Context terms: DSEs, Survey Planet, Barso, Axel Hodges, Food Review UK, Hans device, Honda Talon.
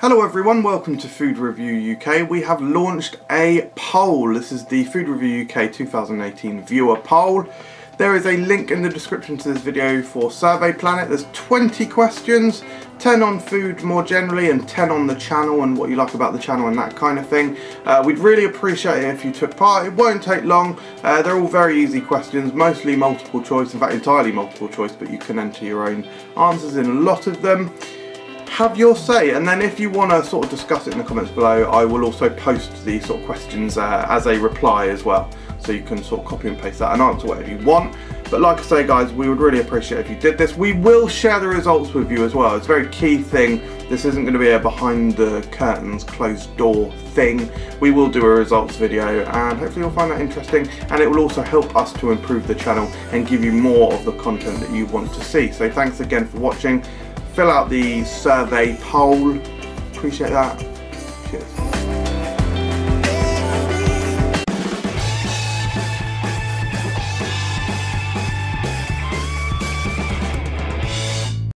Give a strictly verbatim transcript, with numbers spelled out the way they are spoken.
Hello everyone, welcome to Food Review U K. We have launched a poll. This is the Food Review U K two thousand eighteen viewer poll. There is a link in the description to this video for Survey Planet. There's twenty questions, ten on food more generally and ten on the channel and what you like about the channel and that kind of thing. Uh, we'd really appreciate it if you took part. It won't take long. Uh, they're all very easy questions, mostly multiple choice, in fact entirely multiple choice, but you can enter your own answers in a lot of them. Have your say, and then if you want to sort of discuss it in the comments below, I will also post the sort of questions uh, as a reply as well, so you can sort of copy and paste that and answer whatever you want. But like I say guys, we would really appreciate if you did this. We will share the results with you as well. It's a very key thing. This isn't going to be a behind the curtains, closed door thing. We will do a results video and hopefully you'll find that interesting, and it will also help us to improve the channel and give you more of the content that you want to see. So thanks again for watching. Fill out the survey poll. Appreciate that. Cheers.